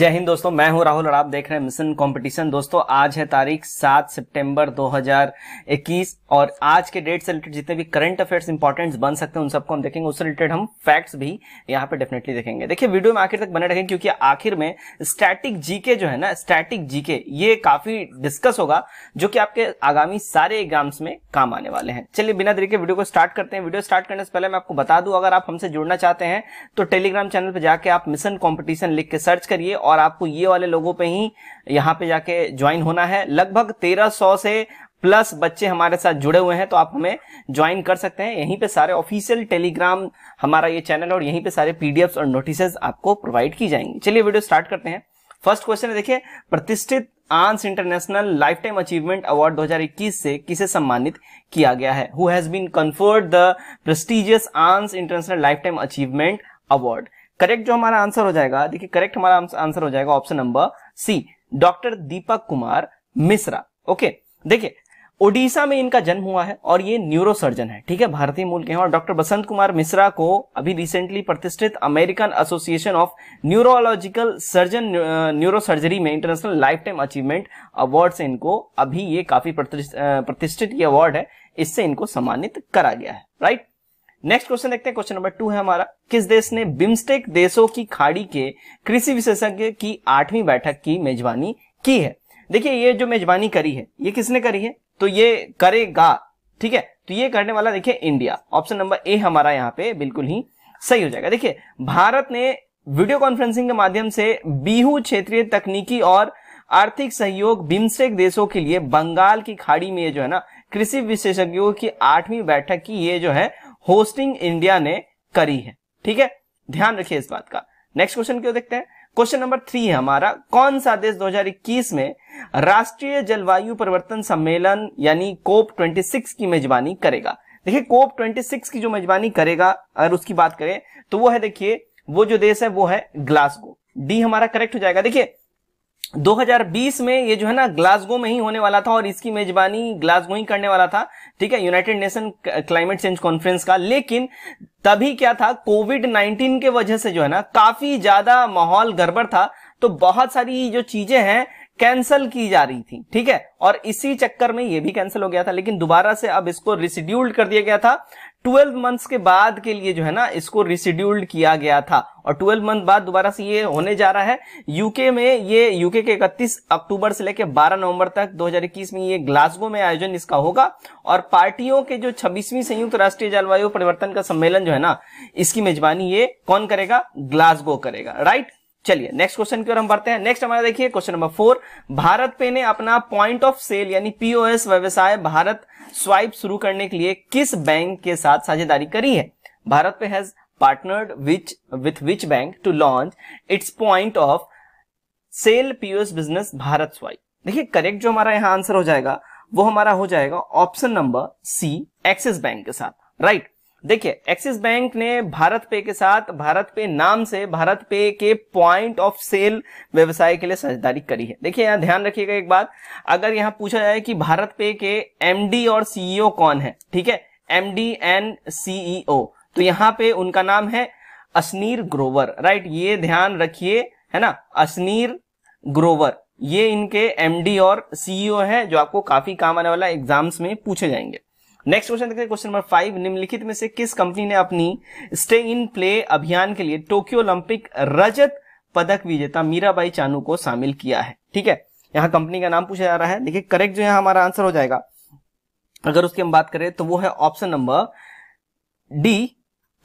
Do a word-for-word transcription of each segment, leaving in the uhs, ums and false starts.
जय हिंद दोस्तों, मैं हूं राहुल और आप देख रहे हैं मिशन कंपटीशन। दोस्तों आज है तारीख सात सितंबर दो हज़ार इक्कीस और आज के डेट से रिलेटेड जितने भी करंट अफेयर्स इंपॉर्टेंट बन सकते हैं उन सबको हम देखेंगे, उससे रिलेटेड हम फैक्ट्स भी यहां पे डेफिनेटली देखेंगे। देखिए वीडियो में आखिर तक बने रहेंगे क्योंकि आखिर में स्टैटिक जीके जो है ना, स्टैटिक जीके ये काफी डिस्कस होगा जो कि आपके आगामी सारे एग्जाम्स में काम आने वाले हैं। चलिए बिना देरी के वीडियो को स्टार्ट करते हैं। वीडियो स्टार्ट करने से पहले मैं आपको बता दूं, अगर आप हमसे जुड़ना चाहते हैं तो टेलीग्राम चैनल पर जाके आप मिशन कॉम्पिटिशन लिख के सर्च करिए और आपको ये वाले लोगों पे ही यहाँ पे जाके ज्वाइन होना है। लगभग तेरह सौ से प्लस बच्चे हमारे साथ जुड़े हुए हैं तो आप हमें ज्वाइन कर सकते हैं। यहीं पे सारे ऑफिशियल टेलीग्राम हमारा ये चैनल और यहीं पे सारे पीडीएफ्स और नोटिसेस आपको प्रोवाइड की जाएंगी। चलिए वीडियो स्टार्ट करते हैं। फर्स्ट क्वेश्चन है, देखिए प्रतिष्ठित AANS international life time achievement award दो हज़ार इक्कीस से किसे सम्मानित किया गया है? Who has been conferred the prestigious AANS international life time achievement award? Correct जो हमारा आंसर हो जाएगा, देखिए करेक्ट हमारा आंसर हो जाएगा option number C, doctor Deepak Kumar Mishra. Okay, देखिए ओडिशा में इनका जन्म हुआ है और ये न्यूरोसर्जन है, ठीक है, भारतीय मूल के हैं। और डॉक्टर बसंत कुमार मिश्रा को अभी रिसेंटली प्रतिष्ठित American Association of neurological surgeon neurosurgery में international life time achievement award से इनको अभी ये काफी प्रतिष्ठित ये अवार्ड है, इससे इनको सम्मानित करा गया है। राइट, नेक्स्ट क्वेश्चन देखते हैं। क्वेश्चन नंबर टू है हमारा, किस देश ने बिम्स्टेक देशों की खाड़ी के कृषि विशेषज्ञ की आठवीं बैठक की मेजबानी की है? देखिए ये जो मेजबानी करी है ये किसने करी है, तो ये करेगा, ठीक है, तो ये करने वाला देखिए इंडिया। ऑप्शन नंबर ए हमारा यहाँ पे बिल्कुल ही सही हो जाएगा। देखिए भारत ने वीडियो कॉन्फ्रेंसिंग के माध्यम से बीहू क्षेत्रीय तकनीकी और आर्थिक सहयोग बिम्स्टेक देशों के लिए बंगाल की खाड़ी में जो है ना कृषि विशेषज्ञों की आठवीं बैठक की ये जो है होस्टिंग इंडिया ने करी है, ठीक है, ध्यान रखिए इस बात का। नेक्स्ट क्वेश्चन क्यों देखते हैं। क्वेश्चन नंबर थ्री है हमारा, कौन सा देश दो हज़ार इक्कीस में राष्ट्रीय जलवायु परिवर्तन सम्मेलन यानी कोप छब्बीस की मेजबानी करेगा? देखिए कोप छब्बीस की जो मेजबानी करेगा, अगर उसकी बात करें तो वो है, देखिए वो जो देश है वो है ग्लासगो। डी हमारा करेक्ट हो जाएगा। देखिए दो हज़ार बीस में ये जो है ना ग्लासगो में ही होने वाला था और इसकी मेजबानी ग्लासगो ही करने वाला था, ठीक है, United Nation climate change conference का। लेकिन तभी क्या था, कोविड नाइनटीन के वजह से जो है ना काफी ज्यादा माहौल गड़बड़ था तो बहुत सारी जो चीजें हैं कैंसल की जा रही थी, ठीक है, और इसी चक्कर में ये भी कैंसिल हो गया था। लेकिन दोबारा से अब इसको रिशेड्यूल्ड कर दिया गया था, ट्वेल्व मंथ्स के बाद के लिए जो है ना इसको रिशेड्यूल्ड किया गया था और ट्वेल्व मंथ बाद दोबारा से ये होने जा रहा है यूके में। ये यूके के इकतीस अक्टूबर से लेकर बारह नवंबर तक दो हज़ार इक्कीस में ये ग्लासगो में आयोजन इसका होगा और पार्टियों के जो छब्बीसवीं संयुक्त राष्ट्रीय जलवायु परिवर्तन का सम्मेलन जो है ना इसकी मेजबानी ये कौन करेगा, ग्लासगो करेगा। राइट, चलिए नेक्स्ट क्वेश्चन की ओर हम बढ़ते हैं। नेक्स्ट हमारा देखिए क्वेश्चन नंबर फोर, भारत पे ने अपना पॉइंट ऑफ सेल यानी पीओएस व्यवसाय भारत स्वाइप शुरू करने के लिए किस बैंक के साथ साझेदारी करी है? भारत पे has partnered which with which bank to launch its point of sale POS business Bharat swipe? देखिए करेक्ट जो हमारा यहाँ आंसर हो जाएगा वो हमारा हो जाएगा option number C, Axis bank के साथ। राइट, देखिए एक्सिस बैंक ने भारत पे के साथ भारत पे नाम से भारत पे के पॉइंट ऑफ सेल व्यवसाय के लिए साझेदारी करी है। देखिए यहाँ ध्यान रखिएगा एक बात, अगर यहाँ पूछा जाए कि भारत पे के एमडी और सीईओ कौन है, ठीक है, एमडी एंड सीईओ, तो यहाँ पे उनका नाम है अशनीर ग्रोवर। राइट, ये ध्यान रखिए, है ना, अशनीर ग्रोवर ये इनके एमडी और सीईओ है जो आपको काफी काम आने वाला एग्जाम्स में पूछे जाएंगे। नेक्स्ट क्वेश्चन देखते हैं, क्वेश्चन नंबर फाइव, निम्नलिखित में से किस कंपनी ने अपनी स्टे इन प्ले अभियान के लिए टोक्यो ओलंपिक रजत पदक विजेता मीराबाई चानू को शामिल किया है? ठीक है, यहाँ कंपनी का नाम पूछा जा रहा है। देखिए करेक्ट जो यहाँ हमारा आंसर हो जाएगा अगर उसकी हम बात करें तो वो है ऑप्शन नंबर डी,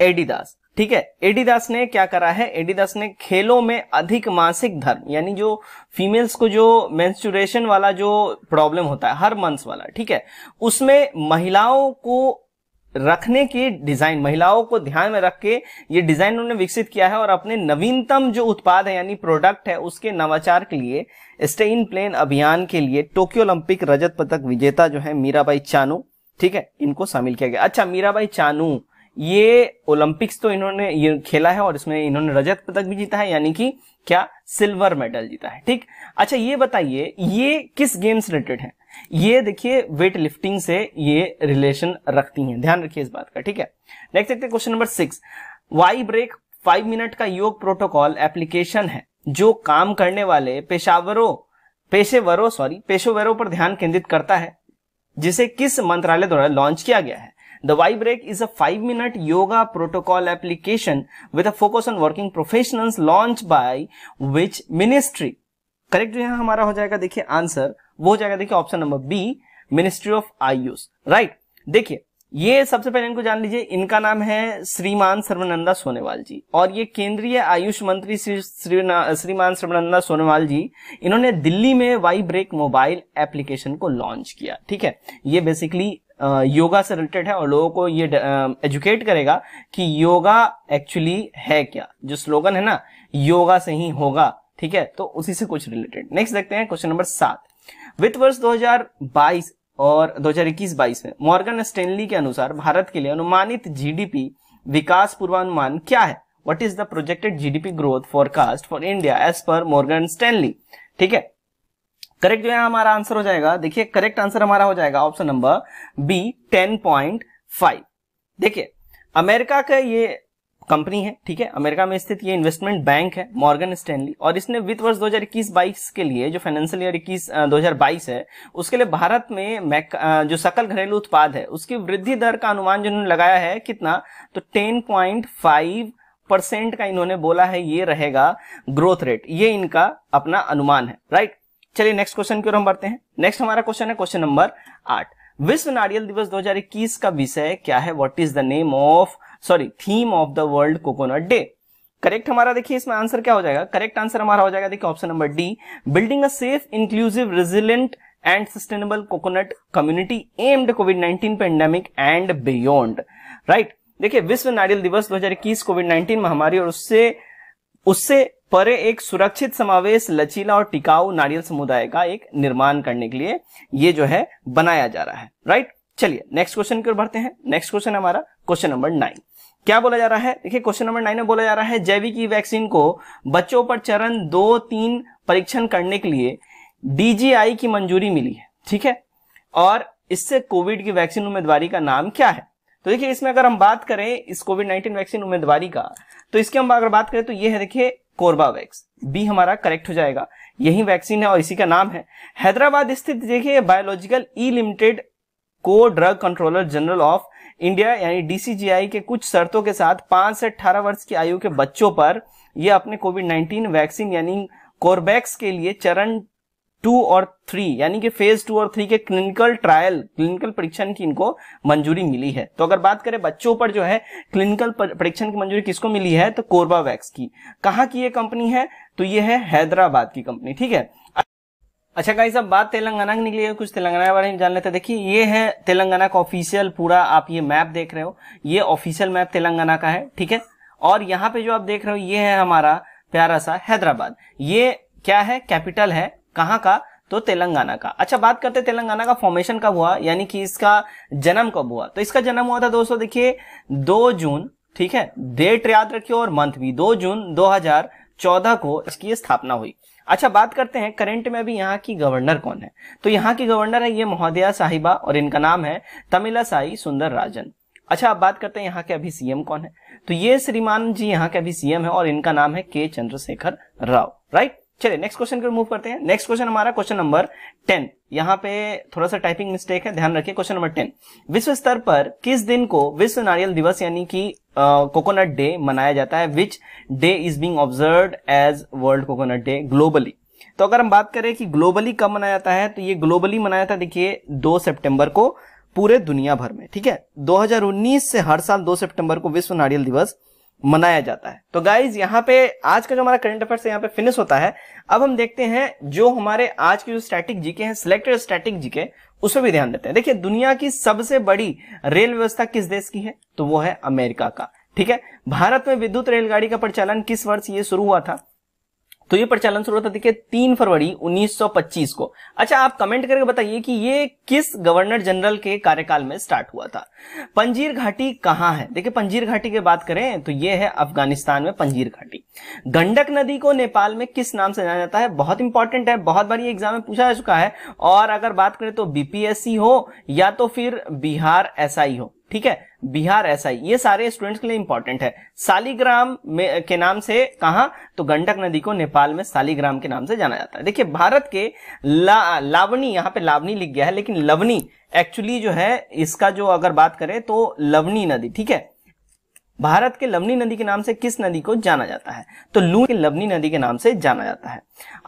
एडिडास। ठीक है, एडिडास ने क्या करा है, एडिडास ने खेलों में अधिक मासिक धर्म यानी जो फीमेल्स को जो मेंस्ट्रुएशन वाला जो प्रॉब्लम होता है हर मंथ्स वाला, ठीक है, उसमें महिलाओं को रखने की डिजाइन, महिलाओं को ध्यान में रख के ये डिजाइन उन्होंने विकसित किया है और अपने नवीनतम जो उत्पाद है यानी प्रोडक्ट है उसके नवाचार के लिए स्टे इन प्लेन अभियान के लिए टोक्यो ओलंपिक रजत पदक विजेता जो है मीराबाई चानू, ठीक है, इनको शामिल किया गया। अच्छा, मीराबाई चानू ये ओलंपिक्स तो इन्होंने ये खेला है और इसमें इन्होंने रजत पदक भी जीता है यानी कि क्या, सिल्वर मेडल जीता है। ठीक, अच्छा ये बताइए ये किस गेम से रिलेटेड है? ये देखिए वेट लिफ्टिंग से ये रिलेशन रखती हैं, ध्यान रखिए इस बात का। ठीक है, नेक्स्ट देखते हैं question number six, Y break five minute का योग प्रोटोकॉल एप्लीकेशन है जो काम करने वाले पेशावरों पेशेवरों सॉरी पेशेवरों पर ध्यान केंद्रित करता है, जिसे किस मंत्रालय द्वारा लॉन्च किया गया है। The Why Break is a five minute yoga protocol application with a focus on working professionals launched by which ministry? Correct जो यहाँ हमारा हो जाएगा देखिए आंसर वो हो जाएगा देखिए option number B, ministry of AYUSH. Right, देखिए ये सबसे पहले इनको जान लीजिए, इनका नाम है श्रीमान सर्बानंद सोनोवाल जी और ये केंद्रीय आयुष मंत्री श्री, श्री, श्रीमान सर्बानंद सोनोवाल जी, इन्होंने दिल्ली में वाई ब्रेक मोबाइल एप्लीकेशन को लॉन्च किया। ठीक है, ये बेसिकली योगा से रिलेटेड है और लोगों को ये एजुकेट करेगा कि योगा एक्चुअली है क्या। जो स्लोगन है ना, योगा से ही होगा, ठीक है, तो उसी से कुछ रिलेटेड। नेक्स्ट देखते हैं क्वेश्चन नंबर सात। वित्त वर्ष दो हज़ार बाईस और दो हज़ार इक्कीस बाईस में मॉर्गन स्टैनली के अनुसार भारत के लिए अनुमानित जीडीपी विकास पूर्वानुमान क्या है? What is the projected GDP growth forecast for India as per Morgan Stanley. ठीक है, करेक्ट जो है हमारा आंसर हो जाएगा देखिए, करेक्ट आंसर हमारा हो जाएगा option number B ten point five. देखिए अमेरिका का ये कंपनी है, ठीक है, अमेरिका में स्थित ये इन्वेस्टमेंट बैंक है मॉर्गन स्टैनली, और इसने वित्त वर्ष दो हज़ार इक्कीस बाईस के लिए, जो फाइनेंशियल ईयर इक्कीस दो हज़ार बाईस है उसके लिए भारत में जो सकल घरेलू उत्पाद है उसकी वृद्धि दर का अनुमान जो इन्होंने लगाया है कितना, तो टेन पॉइंट फाइव परसेंट का इन्होंने बोला है ये रहेगा ग्रोथ रेट, ये इनका अपना अनुमान है। राइट, चलिए नेक्स्ट क्वेश्चन की ओर हम बढ़ते हैं। नेक्स्ट हमारा क्वेश्चन है क्वेश्चन नंबर आठ। विश्व नारियल दिवस दो हज़ार इक्कीस का विषय क्या है? What is the name of sorry theme of the world coconut day. Correct हमारा देखिए इसमें आंसर क्या हो जाएगा, करेक्ट आंसर हमारा हो जाएगा देखिए option number D, building a safe inclusive resilient and sustainable coconut community amid COVID nineteen pandemic and beyond. Right, देखिए विश्व नारियल दिवस दो हज़ार इक्कीस कोविड नाइन्टीन महामारी और उससे उससे परे एक सुरक्षित समावेश लचीला और टिकाऊ नारियल समुदाय का एक निर्माण करने के लिए ये जो है बनाया जा रहा है। राइट, चलिए नेक्स्ट क्वेश्चन की ओर बढ़ते हैं। नेक्स्ट क्वेश्चन हमारा क्वेश्चन नंबर नाइन। क्या बोला जा रहा है देखिए, क्वेश्चन नंबर नाइन में बोला जा रहा है जैविक ई वैक्सीन को बच्चों पर चरण दो तीन परीक्षण करने के लिए डीजीआई की मंजूरी मिली है, ठीक है, और इससे कोविड की वैक्सीन उम्मीदवारी का नाम क्या है? तो देखिए इसमें अगर हम बात करें इस कोविड नाइन्टीन वैक्सीन उम्मीदवारी का, तो इसकी हम अगर बात करें तो ये है देखिए कोर्बावैक्स, बी हमारा करेक्ट हो जाएगा, यही वैक्सीन है और इसी का नाम है। हैदराबाद स्थित देखिए बायोलॉजिकल ई लिमिटेड को drug controller general of India यानी डीसीजीआई के कुछ शर्तों के साथ पांच से अठारह वर्ष की आयु के बच्चों पर यह अपने कोविड नाइन्टीन वैक्सीन यानी कोर्बैक्स के लिए चरण टू और थ्री यानी कि फेज टू और थ्री के क्लिनिकल ट्रायल क्लिनिकल परीक्षण की इनको मंजूरी मिली है। तो अगर बात करें बच्चों पर जो है क्लिनिकल परीक्षण की मंजूरी किसको मिली है, तो कोर्बावैक्स की। कहाँ की ये कंपनी है, तो ये है हैदराबाद की कंपनी। ठीक है, अच्छा गाइस अब बात तेलंगाना की निकली है, कुछ तेलंगाना के बारे में जान लेते हैं। देखिए ये है तेलंगाना का ऑफिशियल पूरा आप ये मैप देख रहे हो, ये ऑफिशियल मैप तेलंगाना का है, ठीक है, और यहाँ पे जो आप देख रहे हो ये है हमारा प्यारा सा हैदराबाद। ये क्या है, कैपिटल है कहाँ का, तो तेलंगाना का। अच्छा बात करते हैं तेलंगाना का फॉर्मेशन कब हुआ यानी कि इसका जन्म कब हुआ, तो इसका जन्म हुआ था दोस्तों देखिए दो जून, ठीक है, डेट याद रखियो और मंथ भी, दो जून दो हज़ार चौदह को इसकी स्थापना हुई। अच्छा बात करते हैं करंट में भी यहाँ की गवर्नर कौन है, तो यहाँ की गवर्नर है ये महोदया साहिबा और इनका नाम है तमिलिसाई सौंदरराजन। अच्छा आप बात करते हैं यहाँ के अभी सीएम कौन है, तो ये श्रीमान जी यहाँ के अभी सीएम है और इनका नाम है के चंद्रशेखर राव। राइट, चलिए नेक्स्ट क्वेश्चन की ओर मूव करते हैं। नेक्स्ट क्वेश्चन हमारा क्वेश्चन नंबर टेन। यहाँ पे थोड़ा सा टाइपिंग मिस्टेक है, ध्यान रखिए। क्वेश्चन नंबर टेन, विश्व स्तर पर किस दिन को विश्व नारियल दिवस यानी कि कोकोनट डे मनाया जाता है? Which day is being observed as world coconut day globally. तो अगर हम बात करें कि ग्लोबली कब मनाया जाता है, तो ये ग्लोबली मनाया था देखिए दो सितंबर को पूरे दुनिया भर में, ठीक है। दो हजार उन्नीस से हर साल दो सितंबर को विश्व नारियल दिवस मनाया जाता है। तो गाइज यहाँ पे आज का जो हमारा करंट अफेयर्स यहाँ पे फिनिश होता है। अब हम देखते हैं जो हमारे आज के जो स्टैटिक जीके हैं, सिलेक्टेड स्टैटिक जीके, उसमें भी ध्यान देते हैं। देखिए दुनिया की सबसे बड़ी रेल व्यवस्था किस देश की है, तो वो है अमेरिका का, ठीक है। भारत में विद्युत रेलगाड़ी का प्रचालन किस वर्ष ये शुरू हुआ था, तो ये प्रचालन शुरू होता देखिए तीन फरवरी उन्नीस सौ पच्चीस को। अच्छा आप कमेंट करके बताइए कि ये किस गवर्नर जनरल के कार्यकाल में स्टार्ट हुआ था। पंजीर घाटी कहाँ है, देखिए पंजीर घाटी की बात करें तो ये है अफगानिस्तान में पंजीर घाटी। गंडक नदी को नेपाल में किस नाम से जाना जाता है, बहुत इंपॉर्टेंट है, बहुत बार ये एग्जाम में पूछा जा चुका है। और अगर बात करें तो बीपीएससी हो या तो फिर बिहार एसआई हो, ठीक है, बिहार ऐसा ही, ये सारे स्टूडेंट्स के लिए इंपॉर्टेंट है। सालिग्राम में के नाम से कहा तो गंडक नदी को नेपाल में सालिग्राम के नाम से जाना जाता है। देखिए भारत के ला, लावनी, यहाँ पे लावनी लिख गया है लेकिन लवनी एक्चुअली जो है इसका जो अगर बात करें तो लवनी नदी, ठीक है, भारत के लवनी नदी के नाम से किस नदी को जाना जाता है तो लू के लवनी नदी के नाम से जाना जाता है।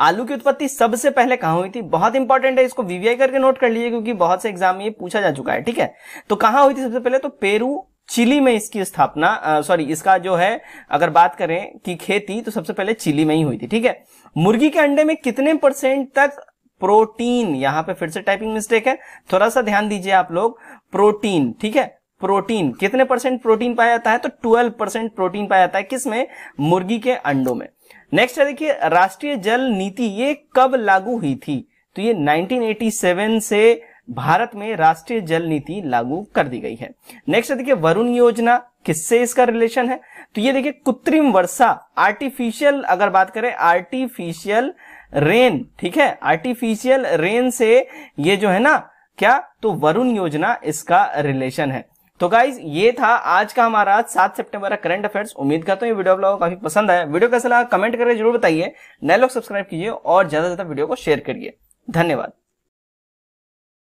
आलू की उत्पत्ति सबसे पहले कहां हुई थी, बहुत इंपॉर्टेंट है, इसको वीवीआई करके नोट कर लीजिए क्योंकि बहुत से एग्जाम में ये पूछा जा चुका है। ठीक है, तो कहां हुई थी सबसे पहले तो पेरू चिली में इसकी स्थापना, सॉरी इसका जो है अगर बात करें कि खेती तो सबसे पहले चिली में ही हुई थी। ठीक है, मुर्गी के अंडे में कितने परसेंट तक प्रोटीन, यहाँ पे फिर से टाइपिंग मिस्टेक है, थोड़ा सा ध्यान दीजिए आप लोग, प्रोटीन, ठीक है, प्रोटीन कितने परसेंट प्रोटीन पाया जाता है तो बारह परसेंट प्रोटीन पाया जाता है, किसमें, मुर्गी के अंडों में। नेक्स्ट है देखिए राष्ट्रीय जल नीति, ये कब लागू हुई थी तो ये उन्नीस सौ सत्तासी से भारत में राष्ट्रीय जल नीति लागू कर दी गई है। नेक्स्ट है देखिए वरुण योजना, किससे इसका रिलेशन है तो ये देखिए कृत्रिम वर्षा, आर्टिफिशियल अगर बात करें आर्टिफिशियल रेन, ठीक है, आर्टिफिशियल रेन से ये जो है ना क्या तो वरुण योजना इसका रिलेशन है। तो गाइज ये था आज का हमारा सात सितंबर का करंट अफेयर्स। उम्मीद करता हूँ ये वीडियो आप लोगों को काफी पसंद आया। वीडियो कैसा लगा कमेंट करके जरूर बताइए, नए लोग सब्सक्राइब कीजिए और ज्यादा से ज्यादा वीडियो को शेयर करिए। धन्यवाद।